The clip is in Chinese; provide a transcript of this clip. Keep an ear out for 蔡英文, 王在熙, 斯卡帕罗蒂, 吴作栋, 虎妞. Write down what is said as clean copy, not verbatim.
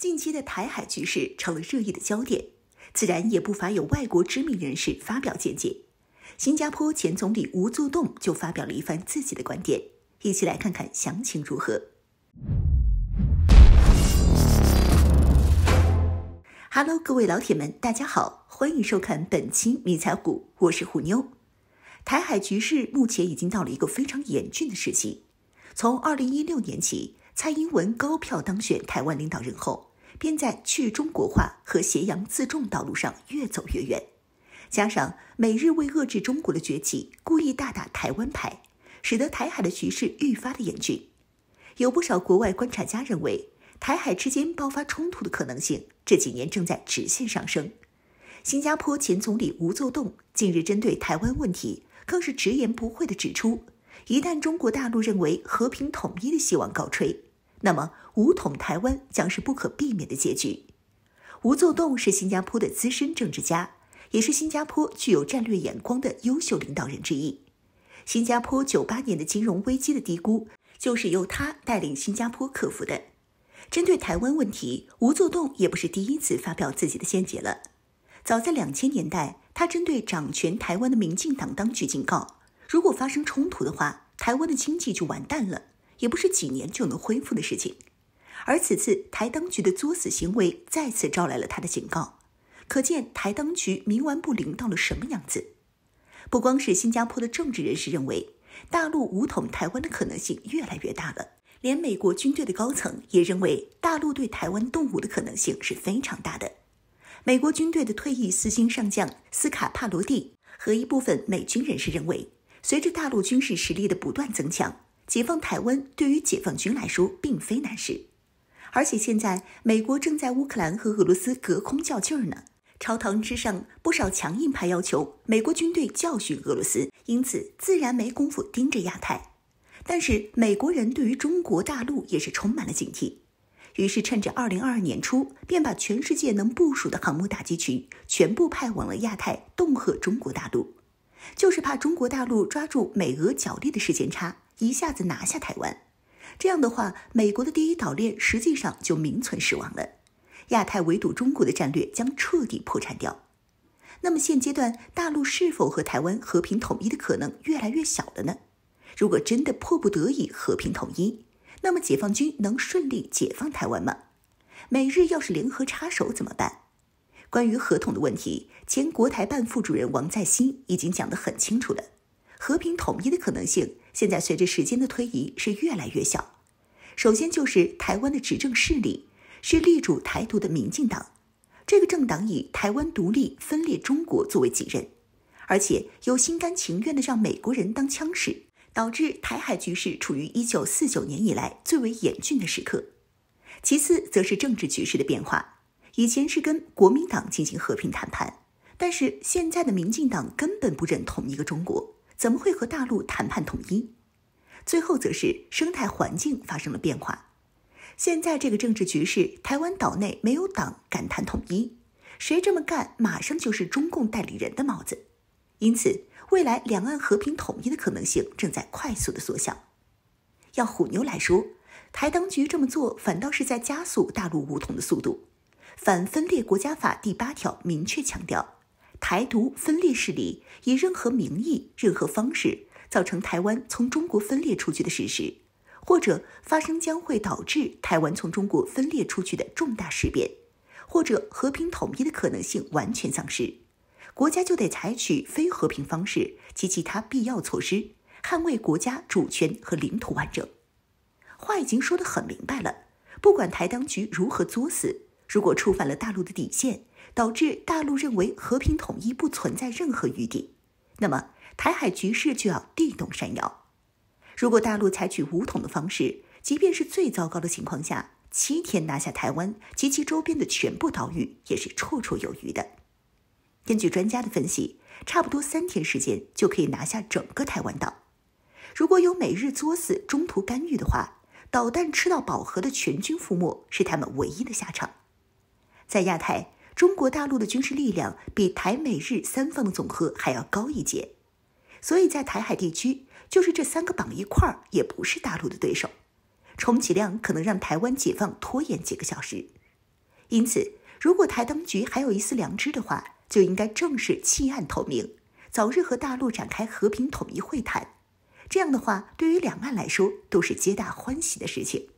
近期的台海局势成了热议的焦点，自然也不乏有外国知名人士发表见解。新加坡前总理吴作栋就发表了一番自己的观点，一起来看看详情如何。Hello， 各位老铁们，大家好，欢迎收看本期迷彩虎，我是虎妞。台海局势目前已经到了一个非常严峻的时期。从2016年起，蔡英文高票当选台湾领导人后，便在去中国化和挟洋自重道路上越走越远。加上美日为遏制中国的崛起，故意大打台湾牌，使得台海的局势愈发的严峻。有不少国外观察家认为，台海之间爆发冲突的可能性这几年正在直线上升。新加坡前总理吴作栋近日针对台湾问题，更是直言不讳地指出，一旦中国大陆认为和平统一的希望告吹，那么武统台湾将是不可避免的结局。吴作栋是新加坡的资深政治家，也是新加坡具有战略眼光的优秀领导人之一。新加坡98年的金融危机的低估，就是由他带领新加坡克服的。针对台湾问题，吴作栋也不是第一次发表自己的见解了。早在2000年代，他针对掌权台湾的民进党当局警告，如果发生冲突的话，台湾的经济就完蛋了，也不是几年就能恢复的事情。而此次台当局的作死行为再次招来了他的警告，可见台当局冥顽不灵到了什么样子。不光是新加坡的政治人士认为，大陆武统台湾的可能性越来越大了。连美国军队的高层也认为，大陆对台湾动武的可能性是非常大的。美国军队的退役四星上将斯卡帕罗蒂和一部分美军人士认为，随着大陆军事实力的不断增强，解放台湾对于解放军来说并非难事。而且现在美国正在乌克兰和俄罗斯隔空较劲儿呢。朝堂之上，不少强硬派要求美国军队教训俄罗斯，因此自然没工夫盯着亚太。但是美国人对于中国大陆也是充满了警惕，于是趁着2022年初，便把全世界能部署的航母打击群全部派往了亚太，恫吓中国大陆，就是怕中国大陆抓住美俄角力的时间差，一下子拿下台湾。这样的话，美国的第一岛链实际上就名存实亡了，亚太围堵中国的战略将彻底破产掉。那么现阶段，大陆是否和台湾和平统一的可能越来越小了呢？如果真的迫不得已和平统一，那么解放军能顺利解放台湾吗？美日要是联合插手怎么办？关于合统的问题，前国台办副主任王在熙已经讲得很清楚了。和平统一的可能性，现在随着时间的推移是越来越小。首先就是台湾的执政势力是力主台独的民进党，这个政党以台湾独立分裂中国作为己任，而且又心甘情愿地让美国人当枪使。导致台海局势处于1949年以来最为严峻的时刻。其次则是政治局势的变化，以前是跟国民党进行和平谈判，但是现在的民进党根本不认同一个中国，怎么会和大陆谈判统一？最后则是生态环境发生了变化，现在这个政治局势，台湾岛内没有党敢谈统一，谁这么干马上就是中共代理人的帽子。因此未来两岸和平统一的可能性正在快速的缩小。要虎妞来说，台当局这么做反倒是在加速大陆武统的速度。反分裂国家法第8条明确强调，台独分裂势力以任何名义、任何方式造成台湾从中国分裂出去的事实，或者发生将会导致台湾从中国分裂出去的重大事变，或者和平统一的可能性完全丧失。国家就得采取非和平方式及其他必要措施，捍卫国家主权和领土完整。话已经说得很明白了，不管台当局如何作死，如果触犯了大陆的底线，导致大陆认为和平统一不存在任何余地，那么台海局势就要地动山摇。如果大陆采取武统的方式，即便是最糟糕的情况下，7天拿下台湾及其周边的全部岛屿也是绰绰有余的。根据专家的分析，差不多3天时间就可以拿下整个台湾岛。如果有美日作死中途干预的话，导弹吃到饱和的全军覆没是他们唯一的下场。在亚太，中国大陆的军事力量比台美日3方的总和还要高一截，所以在台海地区，就是这3个绑一块儿也不是大陆的对手，充其量可能让台湾解放拖延几个小时。因此，如果台当局还有一丝良知的话，就应该正式弃暗投明，早日和大陆展开和平统一会谈。这样的话，对于两岸来说都是皆大欢喜的事情。